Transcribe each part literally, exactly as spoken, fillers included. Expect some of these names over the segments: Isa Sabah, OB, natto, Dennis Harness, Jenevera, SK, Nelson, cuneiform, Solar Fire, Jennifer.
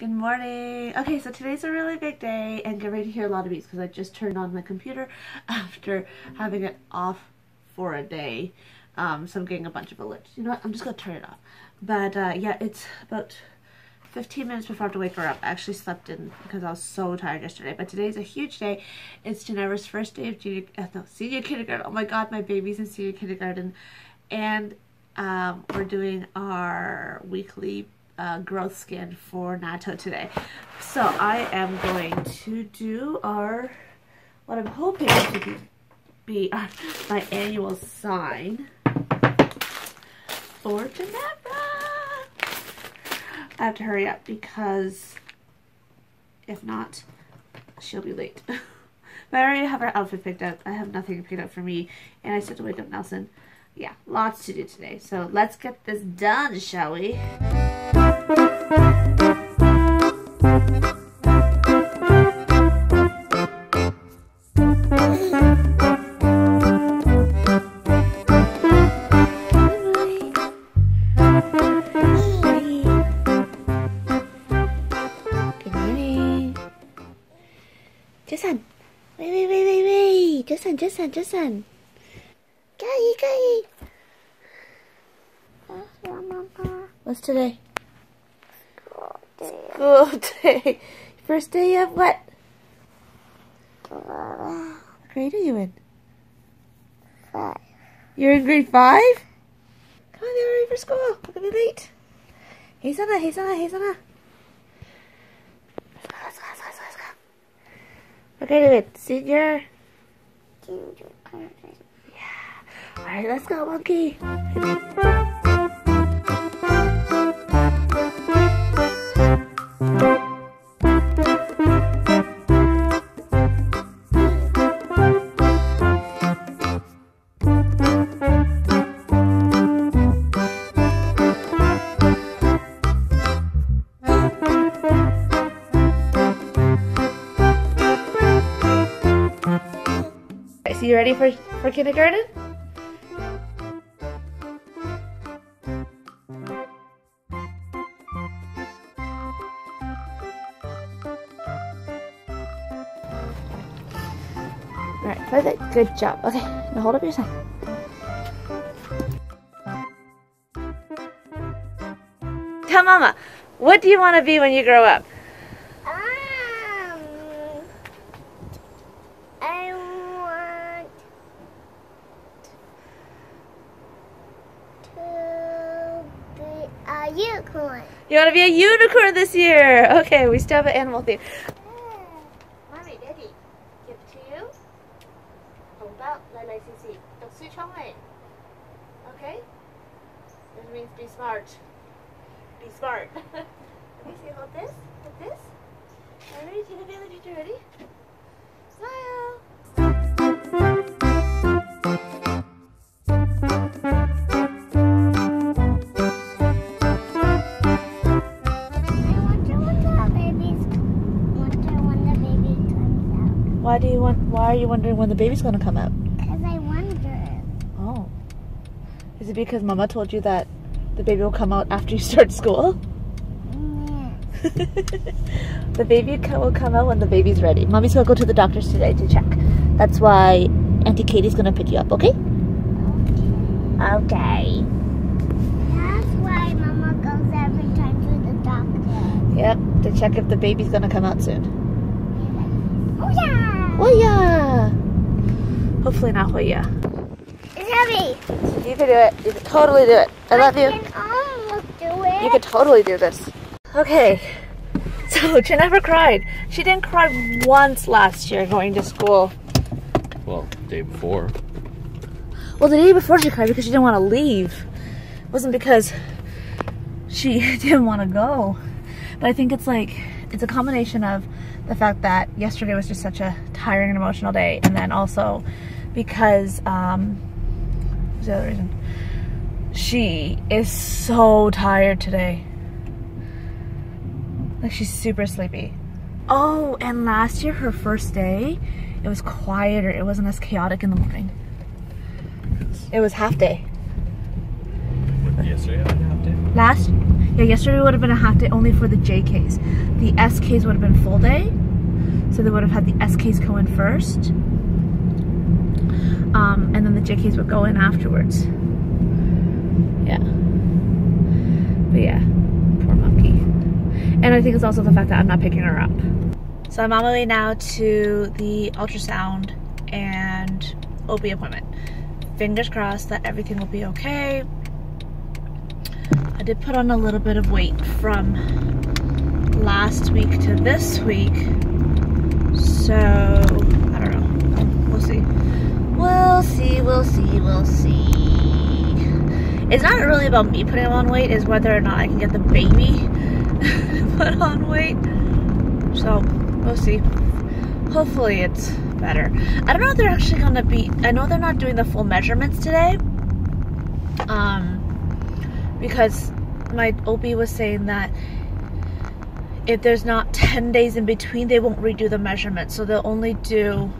Good morning. Okay, so today's a really big day and get ready to hear a lot of beats because I just turned on my computer after having it off for a day. Um, so I'm getting a bunch of alerts. You know what? I'm just going to turn it off. But uh, yeah, it's about fifteen minutes before I have to wake her up. I actually slept in because I was so tired yesterday. But today's a huge day. It's Jenevera's first day of junior, uh, no, senior kindergarten. Oh my god, my baby's in senior kindergarten. And um, we're doing our weekly Uh, growth scan for Nato today. So I am going to do our, what I'm hoping to be, be our, my annual sign for Jenevera. I have to hurry up because if not, she'll be late. But I already have her outfit picked up. I have nothing picked up for me and I still have to wake up Nelson. Yeah, lots to do today. So let's get this done, shall we? Good morning. Jason, wait, wait, wait, wait, wait. Jason, Jason, Jason. Gay, gay. What's today? School day. First day of what? What grade are you in? Five. You're in grade five? Come on, get ready for school. We're gonna be late. Hey, Sana, hey, Sana, hey, Sana. Let's go, let's go, let's go, let's go. What grade are you in? Senior? Junior. Yeah. Alright, let's go, monkey. So you ready for, for kindergarten? Alright, perfect. Good job. Okay, now hold up your sign. Tell Mama, what do you want to be when you grow up? Unicorn. You want to be a unicorn this year? Okay, we still have an animal theme. Oh. Mommy, Daddy, give it to you. Don't switch on it. Okay? That means be smart. Be smart. Let me see about this. With this. Are you ready? Take a village. You ready? Smile. Why do you want? Why are you wondering when the baby's gonna come out? Because I wonder. Oh, is it because Mama told you that the baby will come out after you start school? Yeah. The baby will come out when the baby's ready. Mommy's gonna go to the doctor's today to check. That's why Auntie Katie's gonna pick you up. Okay? Okay. Okay. That's why Mama goes every time to the doctor. Yep, to check if the baby's gonna come out soon. Oh yeah. Well, yeah. Hopefully not, well, yeah. It's heavy. You can do it. You can totally do it. I, I love you. I can almost do it. You can totally do this. Okay. So, Jennifer cried. She didn't cry once last year going to school. Well, the day before. Well, the day before she cried because she didn't want to leave. It wasn't because she didn't want to go. But I think it's like, it's a combination of the fact that yesterday was just such a tiring and emotional day, and then also because um what's the other reason? She is so tired today. Like, she's super sleepy. Oh, and last year her first day, it was quieter. It wasn't as chaotic in the morning. It was half day. Yesterday, half day. Last Yeah, yesterday would have been a half day only for the J Ks. The S Ks would have been full day, so they would have had the S Ks go in first, um, and then the J Ks would go in afterwards. Yeah. But yeah, poor monkey. And I think it's also the fact that I'm not picking her up. So I'm on my way now to the ultrasound and O B appointment. Fingers crossed that everything will be okay. I did put on a little bit of weight from last week to this week. So, I don't know. We'll see. We'll see, we'll see, we'll see. It's not really about me putting on weight. It's whether or not I can get the baby put on weight. So, we'll see. Hopefully it's better. I don't know if they're actually going to be... I know they're not doing the full measurements today. Um, because my O B was saying that if there's not ten days in between, they won't redo the measurements. So they'll only do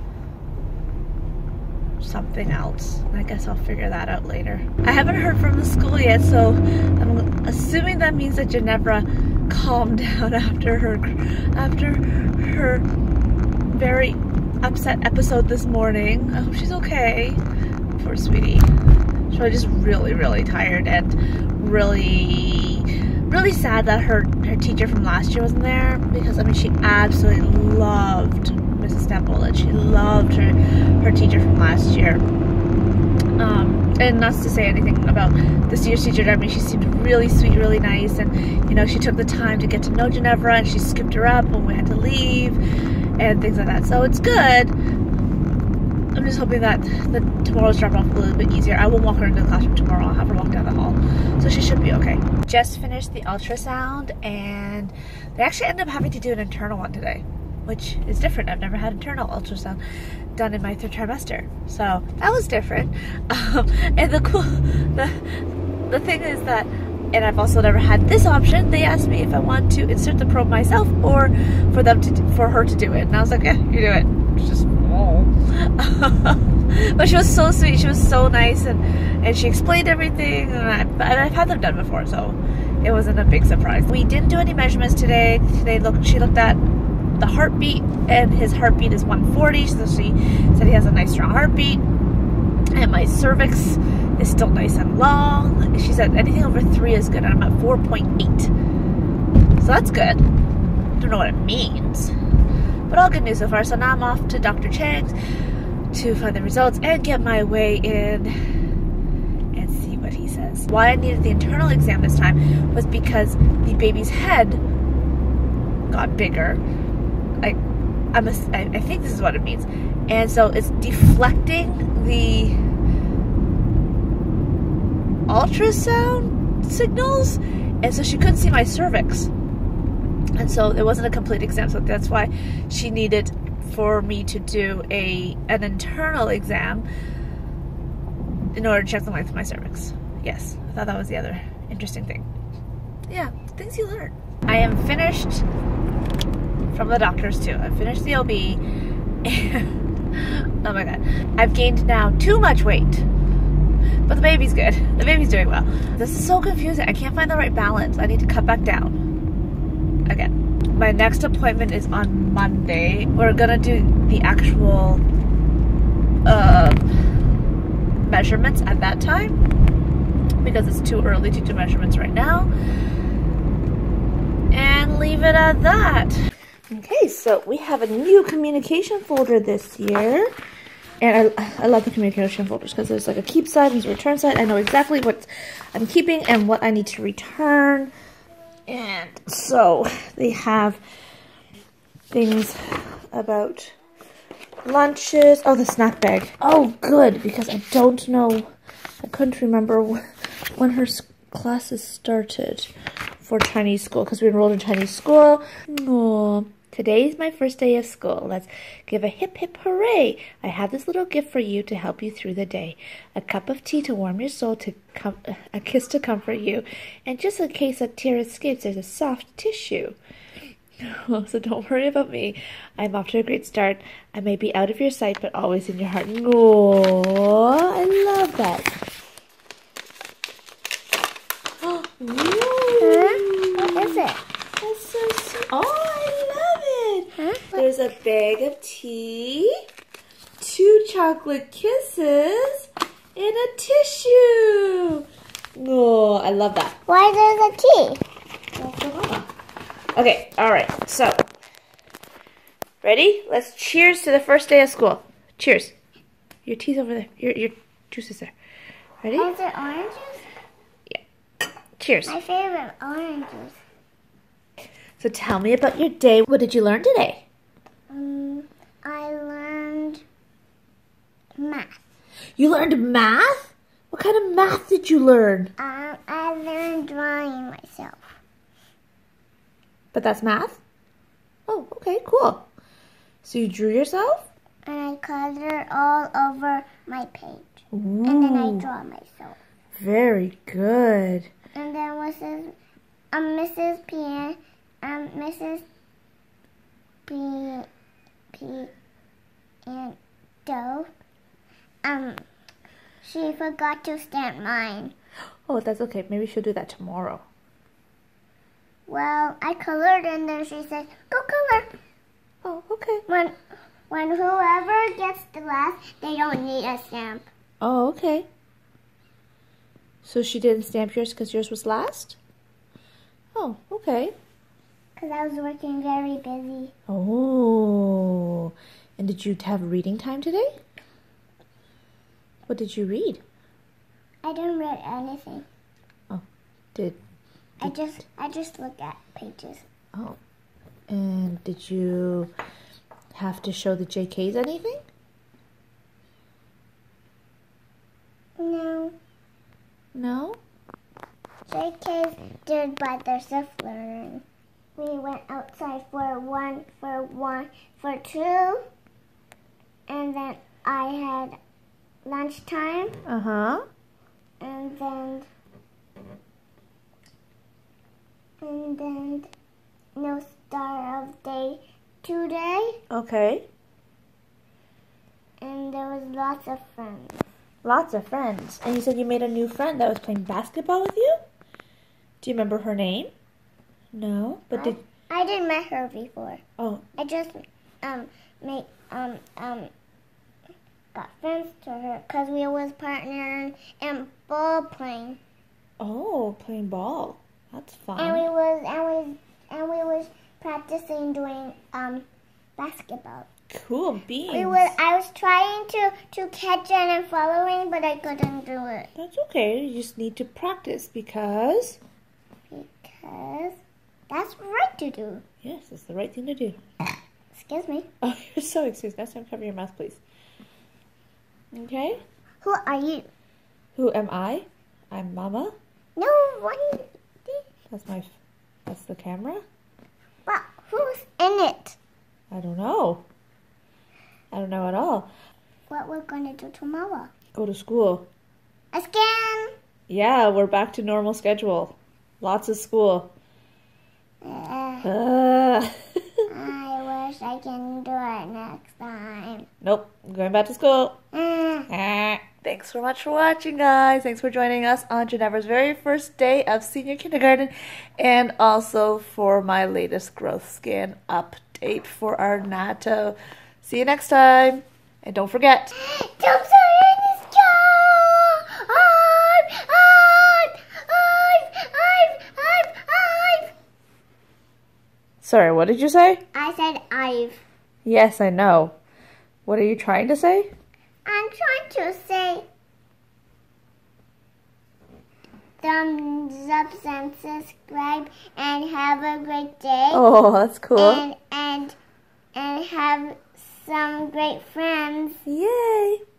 something else. I guess I'll figure that out later. I haven't heard from the school yet, so I'm assuming that means that Jenevera calmed down after her, after her very upset episode this morning. I hope she's okay. Poor sweetie. She was just really, really tired and really, really sad that her, her teacher from last year wasn't there, because, I mean, she absolutely loved Missus Temple and she loved her, her teacher from last year. Um, and not to say anything about this year's teacher, I mean, she seemed really sweet, really nice, and, you know, she took the time to get to know Jenevera and she scooped her up when we had to leave and things like that, so it's good. I'm just hoping that the, tomorrow's drop-off will be a little bit easier. I will walk her into the classroom tomorrow. I'll have her walk down the hall. So she should be okay. Just finished the ultrasound, and they actually ended up having to do an internal one today, which is different. I've never had internal ultrasound done in my third trimester. So that was different. Um, and the cool, the, the thing is that, and I've also never had this option, they asked me if I want to insert the probe myself or for them to, for her to do it. And I was like, yeah, you do it. It's just, but she was so sweet, she was so nice, and, and she explained everything, and, I, and I've had them done before, so it wasn't a big surprise. We didn't do any measurements today. They looked, she looked at the heartbeat, and his heartbeat is one forty, so she said he has a nice strong heartbeat, and my cervix is still nice and long. She said anything over three is good, and I'm at four point eight, so that's good. I don't know what it means. But all good news so far. So now I'm off to Doctor Chang's to find the results and get my way in and see what he says. Why I needed the internal exam this time was because the baby's head got bigger. I, I'm a, I, I think this is what it means. And so it's deflecting the ultrasound signals. And so she couldn't see my cervix. And so it wasn't a complete exam, so that's why she needed for me to do a an internal exam in order to check the length of my cervix. Yes, I thought that was the other interesting thing. Yeah, things you learn. I am finished from the doctors too. I finished the O B. And oh my god, I've gained now too much weight. But the baby's good. The baby's doing well. This is so confusing. I can't find the right balance. I need to cut back down. Again, my next appointment is on Monday. We're gonna do the actual uh, measurements at that time because it's too early to do measurements right now, and leave it at that. Okay, so we have a new communication folder this year, and I, I love the communication folders because there's like a keep side and a return side. I know exactly what I'm keeping and what I need to return. And so they have things about lunches. Oh, the snack bag. Oh, good, because I don't know. I couldn't remember when her classes started for Chinese school because we enrolled in Chinese school. Oh, today is my first day of school. Let's give a hip hip hooray. I have this little gift for you to help you through the day. A cup of tea to warm your soul, to com a kiss to comfort you. And just in case a tear escapes, there's a soft tissue. So don't worry about me. I'm off to a great start. I may be out of your sight, but always in your heart. Oh, I love that. Oh, Oh, I love it. Huh? There's a bag of tea, two chocolate kisses, and a tissue. Oh, I love that. Why there's a tea? Okay, all right, so, ready? Let's cheers to the first day of school. Cheers. Your tea's over there. Your, your juice is there. Ready? Oh, is it orange juice? Yeah. Cheers. My favorite, orange juice. So tell me about your day. What did you learn today? Um, I learned math. You learned math? What kind of math did you learn? Um, I learned drawing myself. But that's math? Oh, okay, cool. So you drew yourself? And I color all over my page. Ooh. And then I draw myself. Very good. And then Missus Um, Missus P. Um, Missus P. P. And Doe. Um, she forgot to stamp mine. Oh, that's okay. Maybe she'll do that tomorrow. Well, I colored and then she said, go color. Oh, okay. When, when whoever gets the last, they don't need a stamp. Oh, okay. So she didn't stamp yours because yours was last? Oh, okay. Because I was working very busy. Oh. And did you have reading time today? What did you read? I didn't read anything. Oh, did... I just I just look at pages. Oh. And did you have to show the J Ks anything? No. No? J Ks did by their self-learning. We went outside for one, for one, for two. And then I had lunchtime. Uh-huh. And then... And then no star of day today. Okay. And there was lots of friends. Lots of friends. And you said you made a new friend that was playing basketball with you? Do you remember her name? No. But I, did I didn't met her before. Oh. I just um made um um got friends to her because we was partnering and ball playing. Oh, playing ball. That's fun. And we was and we and we was practicing doing um basketball. Cool beans. We was I was trying to to catch it and following, but I couldn't do it. That's okay. You just need to practice because because that's right to do. Yes, it's the right thing to do. Excuse me. Oh, you're so excused. Next time, cover your mouth, please. Okay. Who are you? Who am I? I'm Mama. No one. That's my, that's the camera. Well, who's in it? I don't know. I don't know at all. What we're going to do tomorrow? Go to school. Again? Yeah, we're back to normal schedule. Lots of school. Uh, uh. I wish I can do it next time. Nope, I'm going back to school. Uh. Uh. Thanks so much for watching, guys. Thanks for joining us on Jenevera's very first day of senior kindergarten and also for my latest growth scan update for our natto. See you next time. And don't forget. Sorry, what did you say? I said I've. Yes, I know. What are you trying to say? I'm trying to say thumbs up and subscribe and have a great day. Oh, that's cool. And and and have some great friends. Yay!